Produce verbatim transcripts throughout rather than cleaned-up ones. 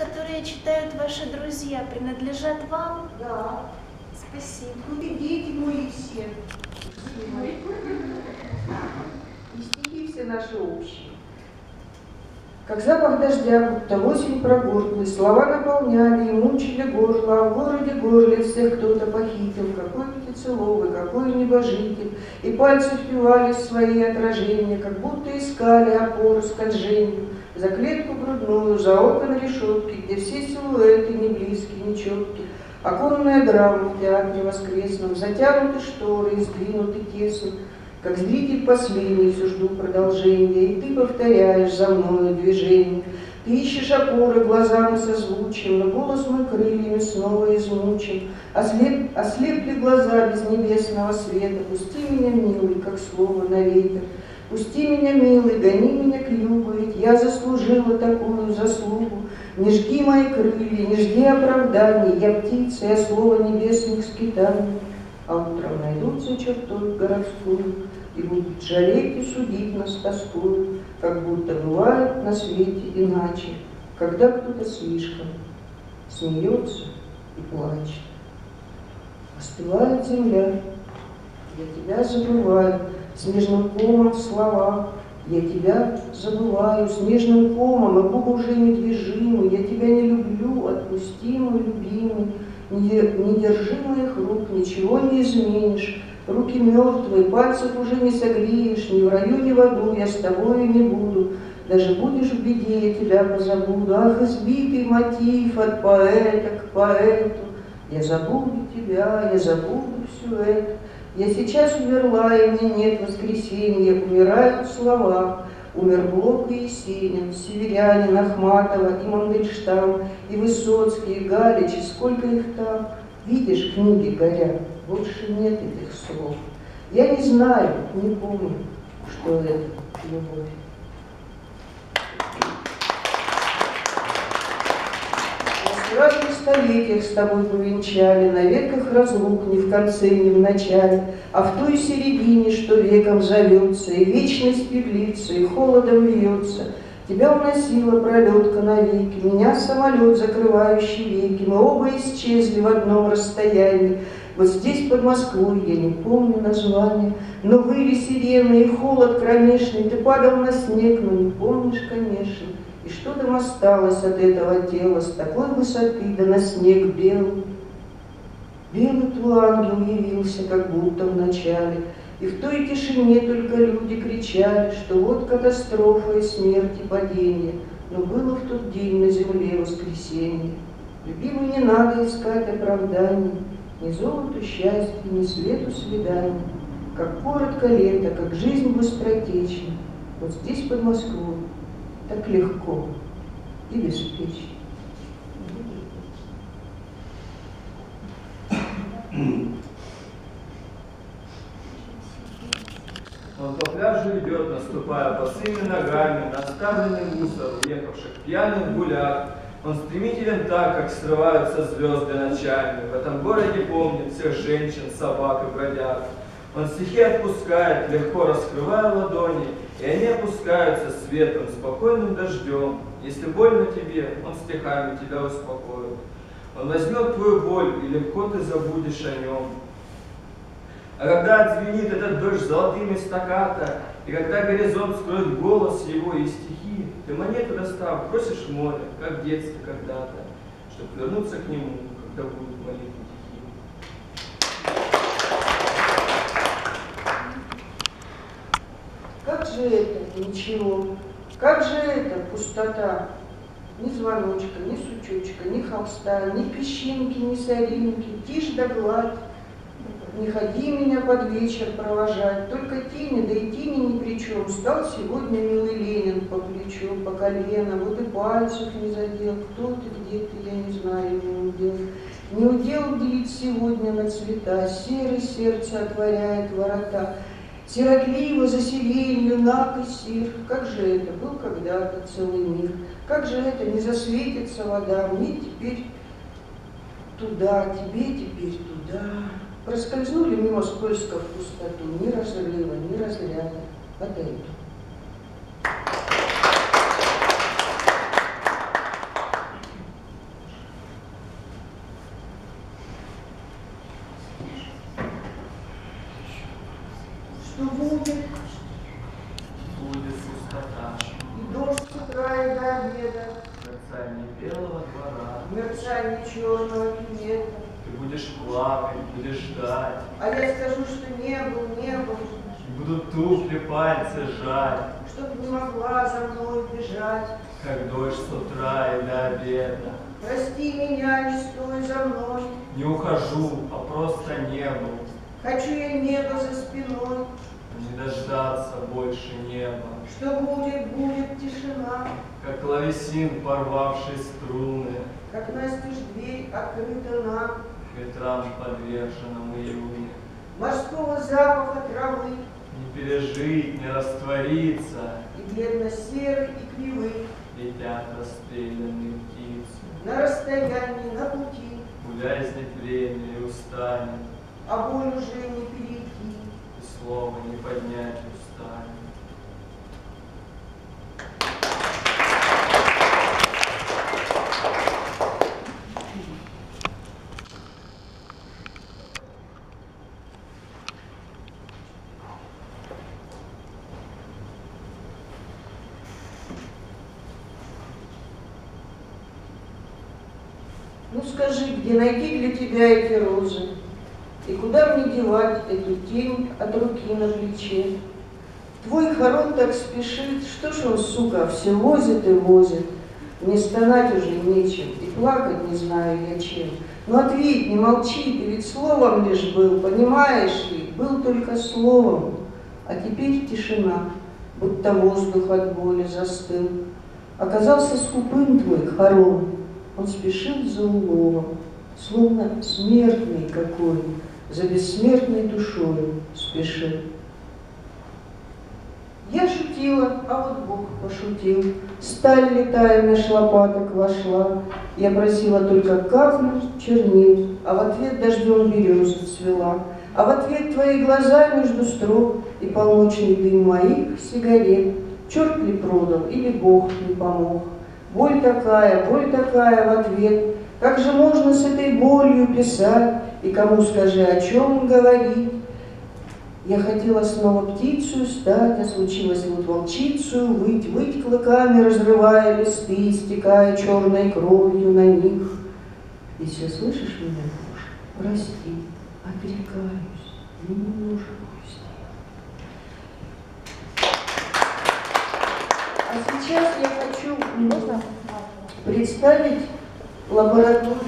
которые читают ваши друзья, принадлежат вам? Да. Спасибо. Ну и дети мои все. И стихи все наши общие. Как запах дождя, будто осень прогорклый, слова наполняли и мучили горло, а в городе горле всех кто-то похитил, какой птицеловый, какой небожитель, и пальцы впивались в свои отражения, как будто искали опору скольжению, за клетку грудную, за окон решетки, где все силуэты не близкие, не четкие, оконная драма в театре воскресном, затянуты шторы и сдвинуты тесно, как зритель последний, все жду продолжения, и ты повторяешь за мною движение. Ты ищешь опоры, глазами созвучен, но голос мой крыльями снова измучен. Ослеп, ослепли глаза без небесного света, пусти меня, милый, как слово на ветер. Пусти меня, милый, гони меня к югу, ведь я заслужила такую заслугу. Не жги мои крылья, не жди оправданий, я птица, я слово небесных скитаний. А утром найдутся чертой городскую, и будут жалеть и судить нас тоскую, как будто бывает на свете иначе, когда кто-то слишком смеется и плачет. Остывает земля, я тебя забываю, с нежным комом в словах, я тебя забываю, с нежным комом, и Бог уже недвижимый, я тебя не люблю, отпусти, мой любимый. Не держи моих рук, ничего не изменишь, руки мертвые, пальцев уже не согреешь, ни в раю, ни в аду я с тобой не буду, даже будешь в беде, я тебя позабуду, ах, избитый мотив от поэта к поэту, я забуду тебя, я забуду все это, я сейчас умерла, и мне нет воскресенья, умирают слова. Умер Блок и Есенин, Северянин, Ахматова и Мандельштам, и Высоцкий, и Галич, и сколько их там. Видишь, книги горят, больше нет этих слов. Я не знаю, не помню, что это любовь. В разных столетиях с тобой повенчали, на веках разлук не в конце, не в начале, а в той середине, что веком зовется, и вечность пеглится, и холодом льется. Тебя уносила пролетка навеки, меня самолет, закрывающий веки, мы оба исчезли в одном расстоянии. Вот здесь, под Москвой, я не помню название, но выли сирены, и холод кромешный, ты падал на снег, но не помнишь, конечно. И что там осталось от этого тела с такой высоты, да на снег белый? Белый твой ангел явился, как будто в начале, и в той тишине только люди кричали, что вот катастрофа и смерть и падение, но было в тот день на земле воскресенье. Любимый, не надо искать оправданий, ни золоту счастья, ни свету свиданий, как коротко лето, как жизнь быстротечна, вот здесь, под Москвой, так легко и беспечно. Он по пляжу идет, наступая босыми ногами на оставленный мусор уехавших пьяных гулях. Он стремителен так, как срываются звезды ночами. В этом городе помнит всех женщин, собак и бродяг. Он стихи отпускает, легко раскрывая ладони, и они опускаются светом, спокойным дождем. Если больно тебе, он стихами тебя успокоит. Он возьмет твою боль, и легко ты забудешь о нем. А когда отзвенит этот дождь золотыми стаккато, и когда горизонт скроет голос его и стихи, ты монету достав, бросишь в море, как в детстве когда-то, чтобы вернуться к нему, когда будут молитвы. Как же это ничего? Как же это пустота? Ни звоночка, ни сучочка, ни холста, ни песчинки, ни соринки, тишь да гладь. Не ходи меня под вечер провожать, только тени, да и тени ни при чем. Стал сегодня милый Ленин по плечу, по колено, вот и пальцев не задел. Кто ты, где ты, я не знаю, не удел. Не удел делить сегодня на цвета, серый сердце отворяет ворота. Сиротливо за сиренью наг и сир, как же это был когда-то целый мир, как же это не засветится вода, мне теперь туда, тебе теперь туда. Проскользнули мимо скользко в пустоту, ни разлива, ни разряда, отойду. не белого двора, мерцание черного нет. Ты будешь плакать, будешь ждать. А я скажу, что не был, не был. Буду туфли, пальцы жать, чтоб не могла за мной бежать, как дождь с утра и до обеда. Прости меня, не стой за мной. Не ухожу, а просто не был. Хочу я небо за спиной, не дождаться больше неба. Что будет, будет тишина, как клавесин, порвавший струны, как настежь дверь открыта нам, ветрам подверженным июне, морского запаха травы. Не пережить, не раствориться, и бледно-серых, и кривых летят расстрелянные птицы. На расстоянии, на пути, куда из нетления и устанет, а боль уже не перейти, и слово не поднять устанет. Ну скажи, где найти для тебя эти розы? И куда мне девать эту тень от руки на плече? Твой хорон так спешит, что ж он, сука, все возит и возит. Мне стонать уже нечем, и плакать не знаю я чем. Но ответь, не молчи, ты ведь словом лишь был, понимаешь ли? Был только словом, а теперь тишина, будто воздух от боли застыл. Оказался скупым твой хорон. Он спешил за уловом, словно смертный какой, за бессмертной душою спешил. Я шутила, а вот Бог пошутил. Сталь, летая меж лопаток, вошла. Я просила только каплю чернил, а в ответ дождем береза цвела. А в ответ твои глаза между строк и полночный дым моих сигарет. Черт ли продал, или Бог не помог? Боль такая, боль такая в ответ. Как же можно с этой болью писать? И кому скажи, о чем говорить? Я хотела снова птицу стать, а случилось вот волчицу выть, выть клыками, разрывая листы, стекая черной кровью на них. И все, слышишь меня, муж? Прости, отрекаюсь, не можешь. А сейчас я хочу представить лабораторию.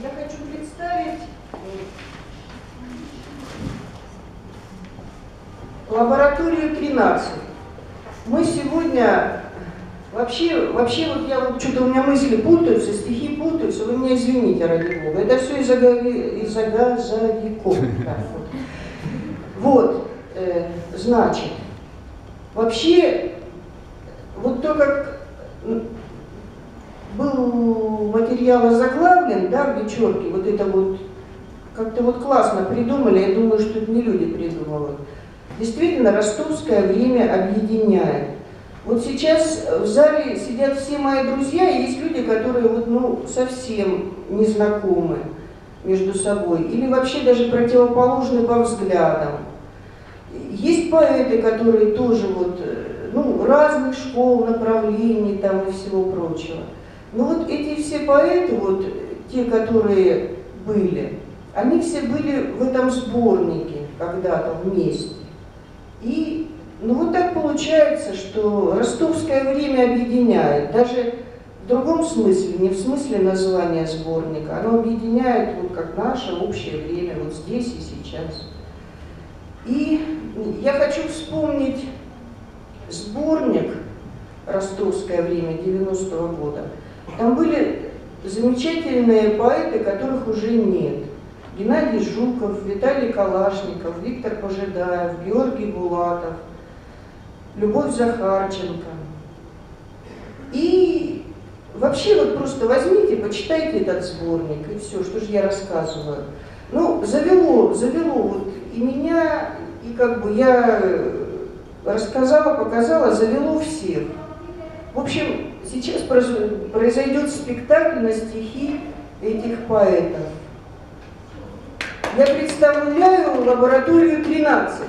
Я хочу представить лабораторию тринадцать. Мы сегодня, вообще, вообще вот я, что-то у меня мысли путаются, стихи путаются, вы меня извините, ради бога, это все из-за газовиков. Вот, вот э, значит, вообще, вот то, как был материал озаглавлен, да, где черки, вот это вот, как-то вот классно придумали, я думаю, что это не люди придумывают. Действительно, ростовское время объединяет. Вот сейчас в зале сидят все мои друзья, и есть люди, которые вот, ну, совсем не знакомы между собой, или вообще даже противоположны по взглядам. Есть поэты, которые тоже вот, ну, разных школ, направлений там и всего прочего. Но вот эти все поэты, вот те, которые были, они все были в этом сборнике когда-то вместе. И ну, вот так получается, что ростовское время объединяет, даже в другом смысле, не в смысле названия сборника, оно объединяет вот как наше общее время, вот здесь и сейчас. И я хочу вспомнить сборник «Ростовское время» девяностого года. Там были замечательные поэты, которых уже нет. Геннадий Жуков, Виталий Калашников, Виктор Пожидаев, Георгий Булатов, Любовь Захарченко. И вообще вот просто возьмите, почитайте этот сборник, и все, что же я рассказываю. Ну, завело, завело вот и меня, и как бы я рассказала, показала, завело всех. В общем, Сейчас произойдет спектакль на стихи этих поэтов. Я представляю лабораторию тринадцать.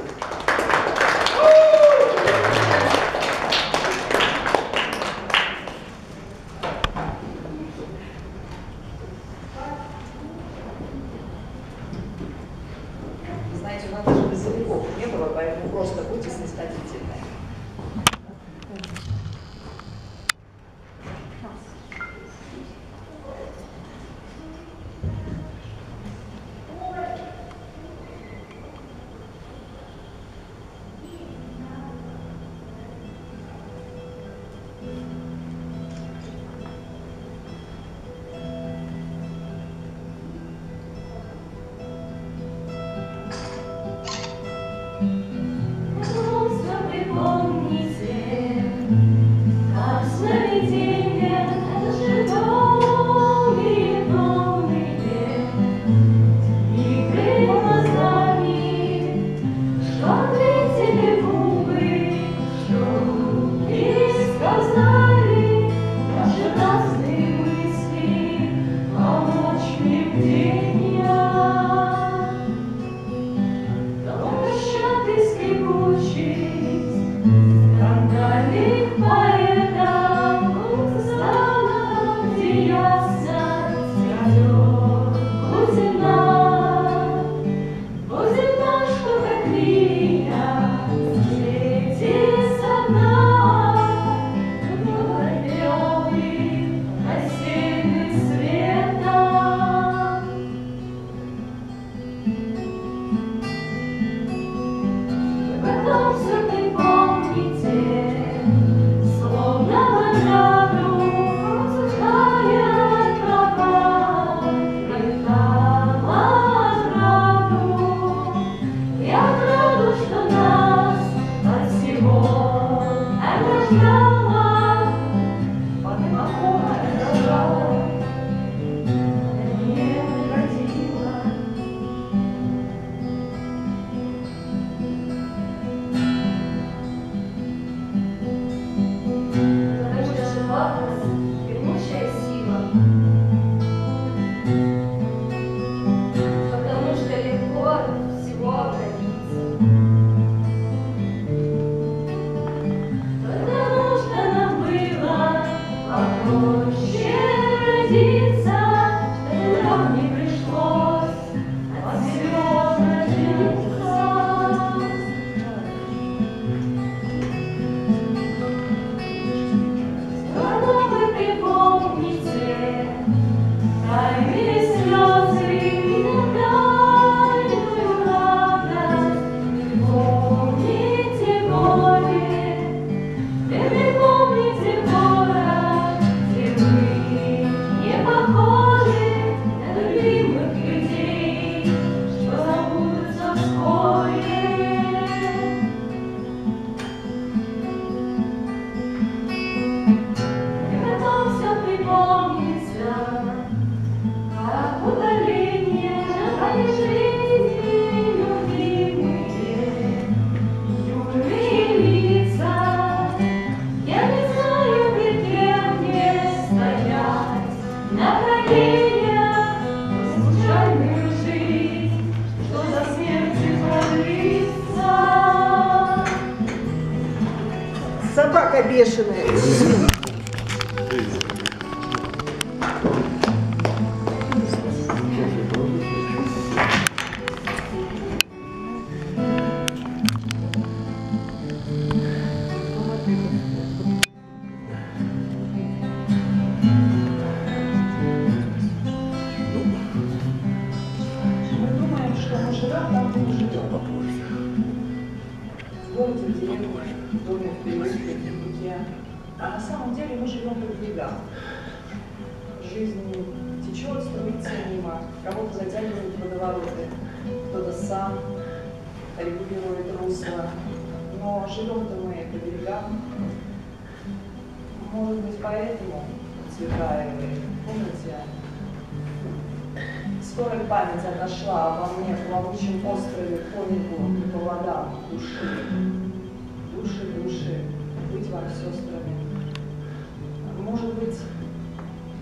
Может быть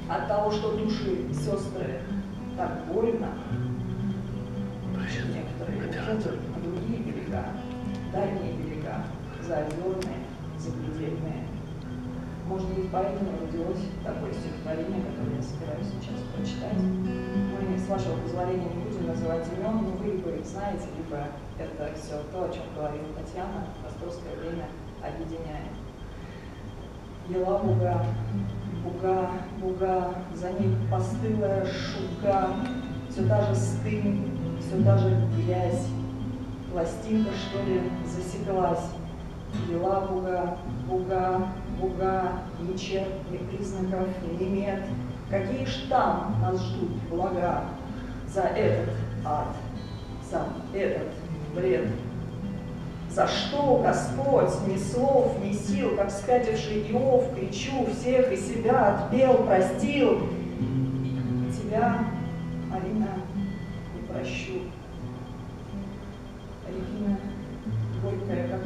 от того, что души сестры так больно, некоторые уходят на другие берега, дальние берега, заозерные, заблюденные. Может быть, поэтому родилось такое стихотворение, которое я собираюсь сейчас прочитать. Мы, с вашего позволения, не будем называть имен, но вы либо их знаете, либо это все то, о чем говорила Татьяна, «Ростовское время» объединяет. Ела буга, буга, буга, за ним постылая шуга, все та же стынь, все та же грязь, пластинка, что ли, засеклась. Ела буга, буга, буга, ничем, ни признаков, ни мед. Какие ж там нас ждут блага за этот ад, за этот бред? За что, Господь, ни слов, ни сил, как спятивший Иов, кричу, всех и себя отпел, простил. Тебя, Алина, не прощу. Регина, горькая, как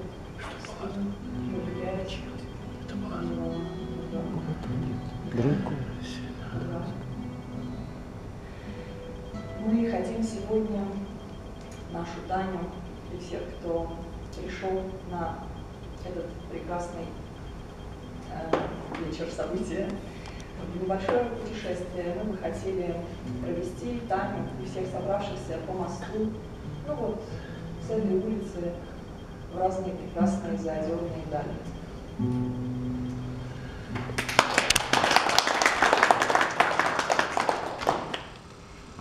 стынь, влюбляет, но друг. Мы хотим сегодня нашу Таню и всех, кто пришел на этот прекрасный э, вечер события, небольшое путешествие. Мы бы хотели провести Таню и всех собравшихся по мосту, ну вот, в центре улицы, в разные прекрасные заозерные дали.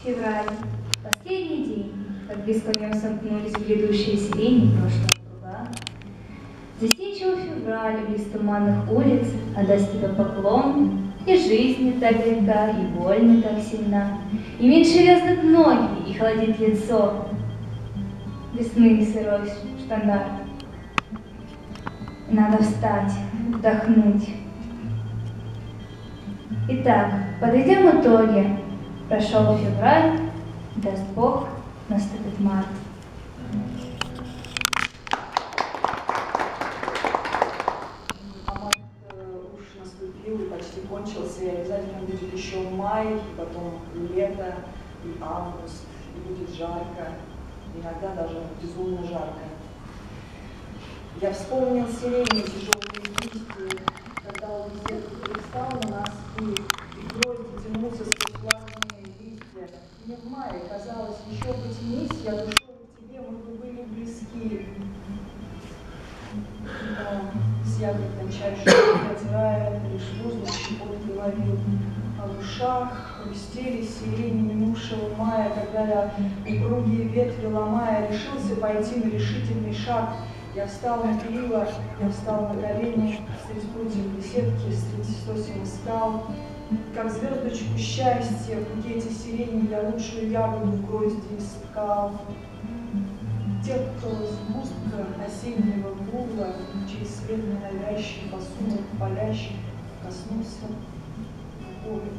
Февраль. Последний день, как без конем сомкнулись грядущие сирени прошлого круга. Засечил февраль близ туманных улиц, отдаст тебе поклон, и жизнь не так велика, и боль не так сильна, и меньше вязнут ноги, и холодит лицо весны сырой штандарт. Надо встать, вдохнуть. Итак, подойдем к итоге. Прошел февраль, даст Бог, наступит март. А март уж наступил и почти кончился, и обязательно будет еще май, и потом лето, и август, и будет жарко, иногда даже безумно жарко. Я вспомнил сирени, тяжелые листья, когда он всех перестал у нас, и ветрой тянулся сквозь плавные. Мне в мае казалось, еще потянись, я душой к тебе, мы бы были близки. Но с ягодным чайшим протирая, лишь воздух щепоткой ловил. А в ушах хрустели сирени минувшего мая, когда я упругие ветви ломая, решился пойти на решительный шаг. Я встал на перила, я встал на колени, средь прутьев беседки, средь сосен и скал. Как звездочку счастья в букете сирени я лучшую ягоду в грозди искал. Те, кто сгустка осеннего круга, чей свет ненавязчивый посунул палящий, коснулся боли.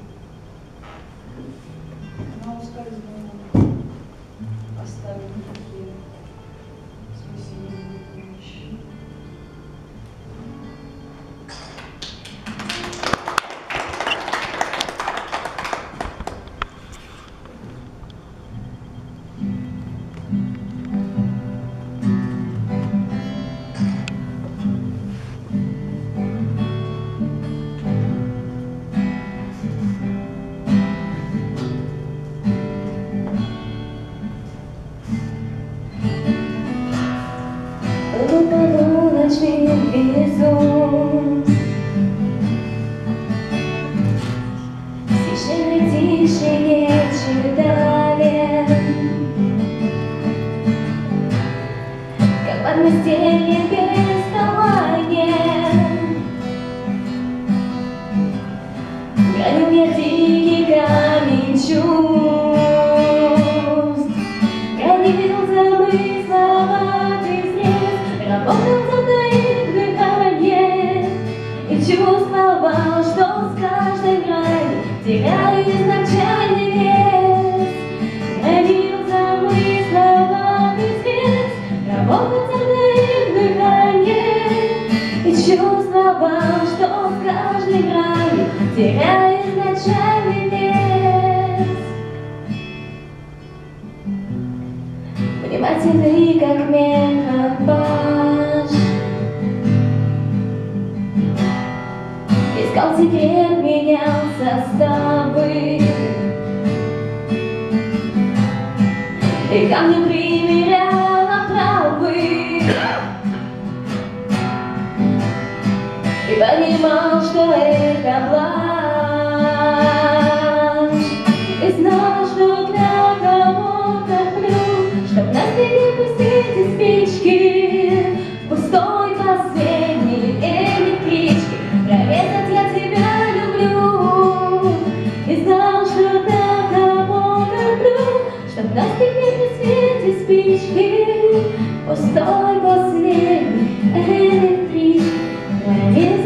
Она ускользнула, оставила такие смысленные вещи. Редактор субтитров А.Семкин Корректор А.Егорова Постой, последний электричный проезд.